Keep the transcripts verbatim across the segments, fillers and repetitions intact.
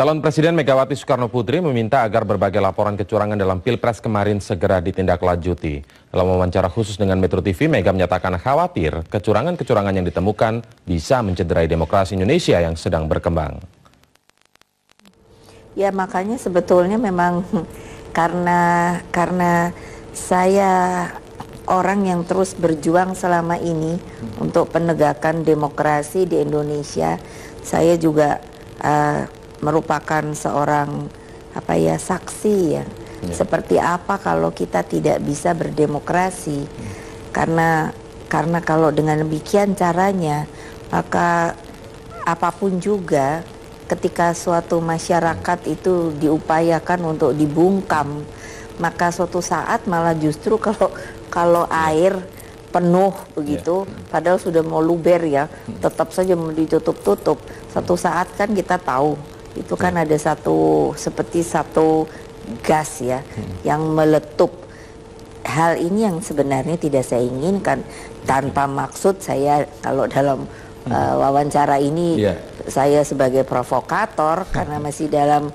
Calon Presiden Megawati Soekarno Putri meminta agar berbagai laporan kecurangan dalam Pilpres kemarin segera ditindaklanjuti. Dalam wawancara khusus dengan Metro T V, Mega menyatakan khawatir kecurangan-kecurangan yang ditemukan bisa mencederai demokrasi Indonesia yang sedang berkembang. Ya, makanya sebetulnya memang karena karena saya orang yang terus berjuang selama ini untuk penegakan demokrasi di Indonesia, saya juga uh, merupakan seorang apa ya saksi ya. ya. Seperti apa kalau kita tidak bisa berdemokrasi? Ya. Karena karena kalau dengan demikian caranya, maka apapun juga ketika suatu masyarakat ya. itu diupayakan untuk dibungkam, maka suatu saat malah justru kalau kalau ya. air penuh begitu, yeah. padahal sudah mau luber ya, yeah. tetap saja mau ditutup-tutup. Satu saat kan kita tahu itu kan yeah. ada satu seperti satu gas ya yeah. yang meletup. Hal ini yang sebenarnya tidak saya inginkan. Tanpa yeah. maksud saya kalau dalam uh, wawancara ini yeah. saya sebagai provokator yeah. karena masih dalam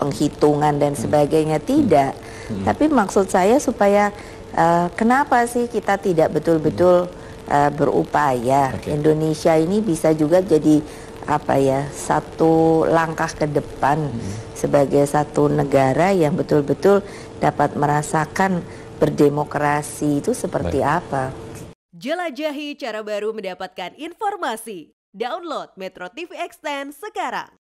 penghitungan dan sebagainya yeah. tidak. Yeah. Tapi maksud saya supaya Uh, kenapa sih kita tidak betul-betul uh, berupaya okay. Indonesia ini bisa juga jadi apa ya satu langkah ke depan hmm. sebagai satu negara yang betul-betul dapat merasakan berdemokrasi itu seperti Baik. apa. Jelajahi cara baru mendapatkan informasi. Download Metro T V Extend sekarang.